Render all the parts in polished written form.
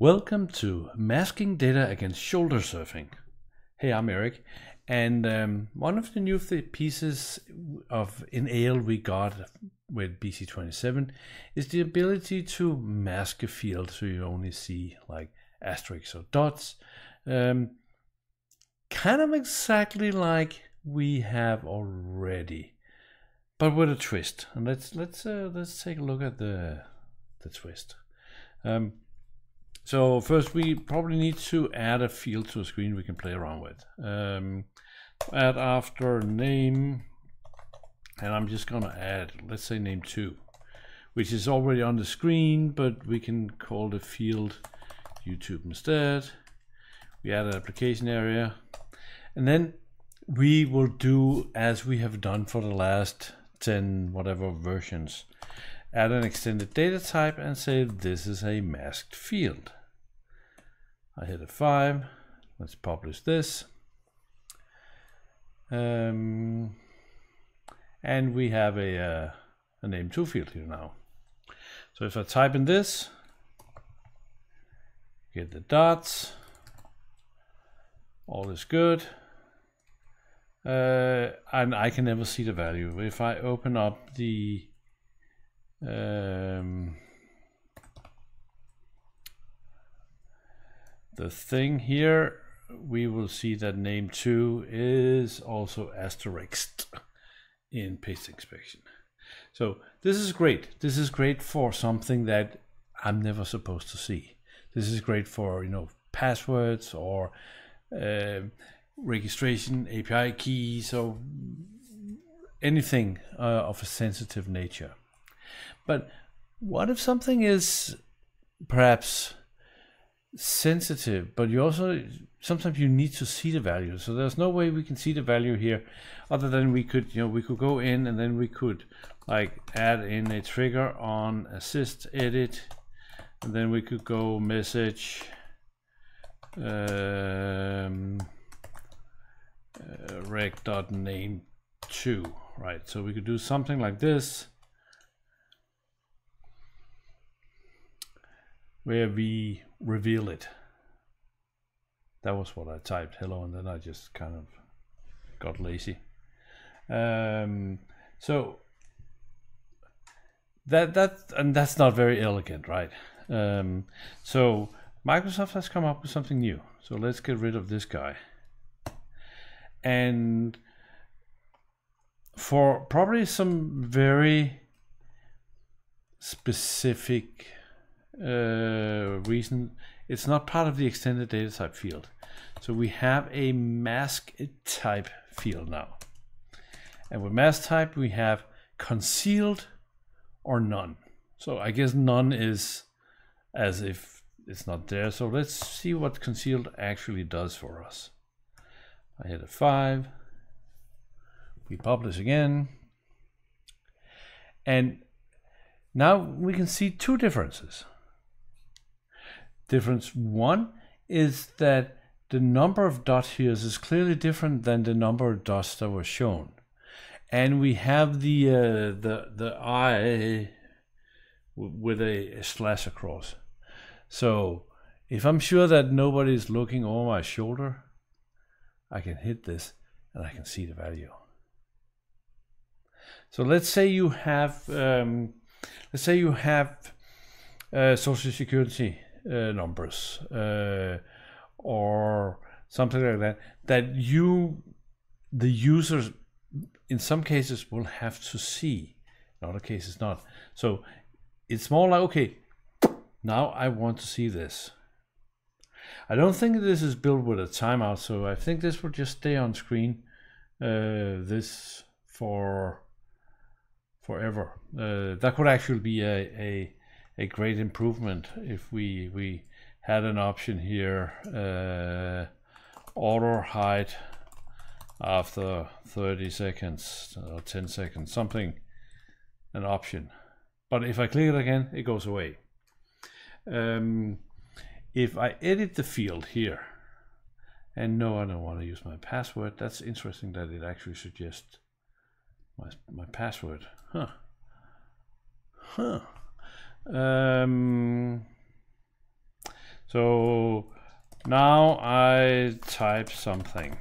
Welcome to Masking Data Against Shoulder Surfing. Hey, I'm Eric, and one of the new pieces of in AL we got with BC27 is the ability to mask a field so you only see like asterisks or dots, kind of exactly like we have already, but with a twist. And let's take a look at the twist. So first, we probably need to add a field to a screen we can play around with. Add after name, and I'm just gonna add, let's say name 2, which is already on the screen, but we can call the field YouTube instead. We add an application area, and then we will do as we have done for the last 10 whatever versions. Add an extended data type and say this is a masked field. I hit F5. Let's publish this. And we have a name 2 field here now. So if I type in this, get the dots. All is good. And I can never see the value. If I open up the the thing here, we will see that name 2 is also asterisked in page inspection. So this is great. This is great for something that I'm never supposed to see. This is great for, you know, passwords or registration API keys or anything of a sensitive nature. But what if something is perhaps sensitive, but you also sometimes you need to see the value? So there's no way we can see the value here, other than we could, you know, we could go in and then we could like add in a trigger on assist edit, and then we could go message rec.name2, right? So we could do something like this, where we reveal it. That was what I typed, hello, and then I just kind of got lazy. So that's not very elegant, right? So Microsoft has come up with something new. So let's get rid of this guy. And for probably some very specific reason, it's not part of the extended data type field, so we have a mask type field now, and with mask type we have concealed or none. So I guess none is as if it's not there. So let's see what concealed actually does for us. I hit F5, we publish again, and now we can see two differences. Difference 1 is that the number of dots here is clearly different than the number of dots that were shown, and we have the I with a slash across. So if I'm sure that nobody's looking over my shoulder, I can hit this and I can see the value. So let's say you have social security numbers or something like that, that the users in some cases will have to see, in other cases not. So it's more like, okay, now I want to see this. I don't think this is built with a timeout, so I think this will just stay on screen this forever. That could actually be a great improvement if we had an option here, auto hide after 30 seconds or 10 seconds, something, an option. But if I click it again, it goes away. If I edit the field here, and no, I don't want to use my password. That's interesting that it actually suggests my password. So now I type something.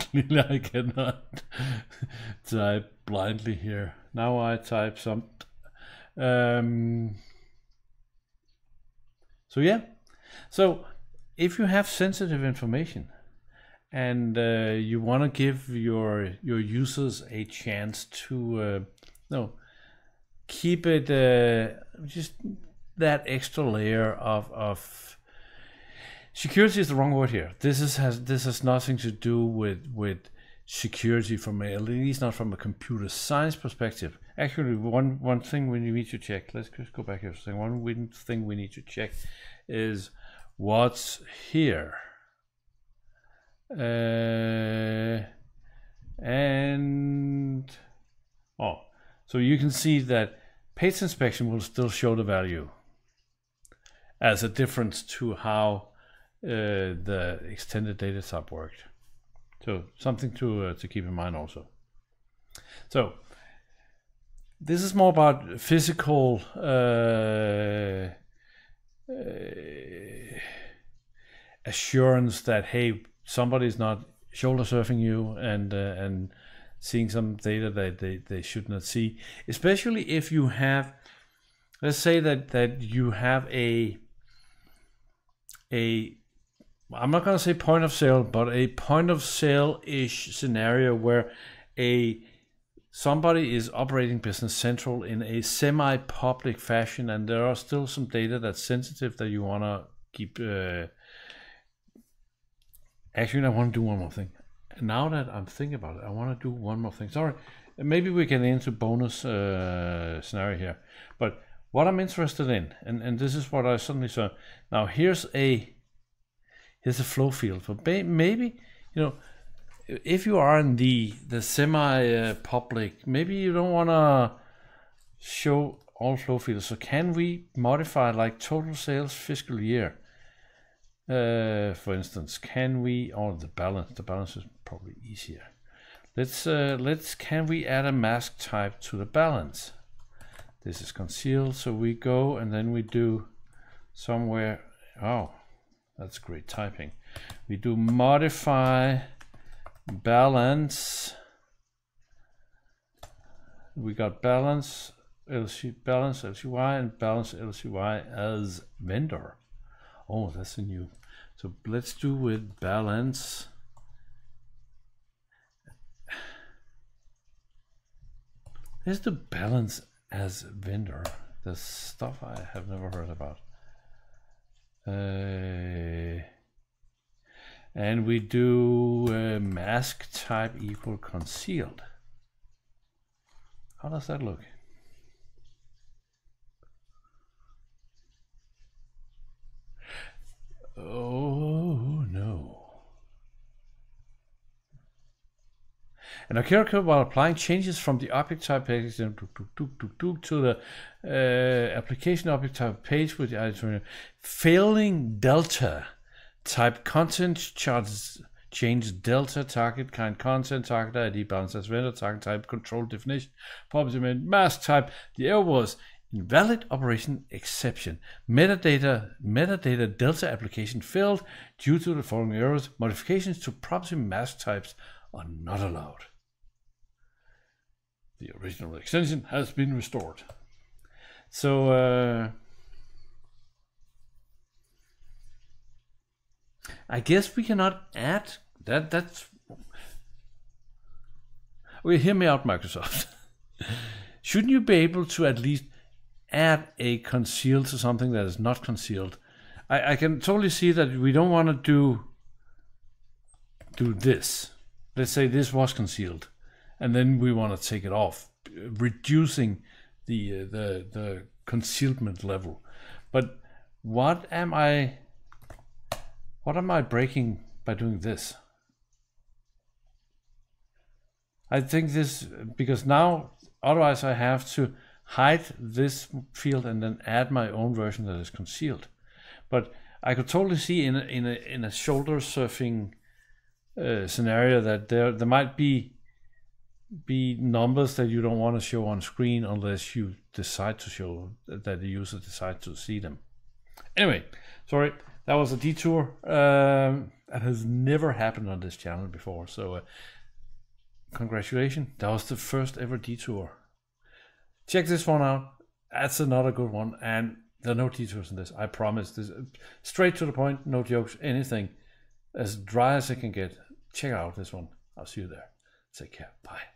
Clearly I cannot type blindly here. Now I type some. So yeah, so if you have sensitive information and you want to give your users a chance to keep it just that extra layer of security is the wrong word here. This has nothing to do with security from at least not from a computer science perspective. Actually, one thing we need to check. Let's just go back here. One thing we need to check is what's here, so you can see that page inspection will still show the value as a difference to how the extended data sub worked. So something to keep in mind also. So this is more about physical assurance that hey, somebody's not shoulder surfing you and seeing some data that they should not see, especially if you have, let's say that you have a I'm not going to say point of sale, but a point of sale-ish scenario where somebody is operating Business Central in a semi-public fashion, and there are still some data that's sensitive that you want to keep. Actually, I want to do one more thing. Now that I'm thinking about it, I want to do one more thing. Sorry, maybe we can into bonus scenario here. But what I'm interested in, and this is what I suddenly saw. Now here's a. There's a flow field, but maybe, you know, if you are in the semi-public, maybe you don't want to show all flow fields. So can we modify like total sales fiscal year, for instance? Can we, or the balance? The balance is probably easier. Can we add a mask type to the balance? This is concealed, so we go and then we do somewhere. Oh. That's great typing. We do modify balance. We got balance LC, balance LCY, and balance LCY as vendor. Oh, that's a new. So let's do with balance. There's the balance as vendor. There's stuff I have never heard about. And we do mask type equal concealed. How does that look? Oh no. And I care about applying changes from the object type page to the application object type page with the item. Failing delta type content charts change delta target kind content target ID balance as vendor target type control definition property mask type. The error was invalid operation exception. Metadata delta application failed due to the following errors. Modifications to property mask types are not allowed. The original extension has been restored. So I guess we cannot add that. That's okay. Hear me out, Microsoft. Shouldn't you be able to at least add a concealed to something that is not concealed? I can totally see that we don't want to do this. Let's say this was concealed, and then we want to take it off, reducing the concealment level. But what am I breaking by doing this? I think this, because now otherwise I have to hide this field and then add my own version that is concealed. But I could totally see in a shoulder surfing scenario that there might be be numbers that you don't want to show on screen unless you decide to show that the user decides to see them. Anyway, sorry, that was a detour. That has never happened on this channel before, so congratulations, that was the first ever detour. Check this one out, that's another good one, and there are no detours in this, I promise. This straight to the point, no jokes, anything, as dry as it can get. Check out this one. I'll see you there. Take care. Bye.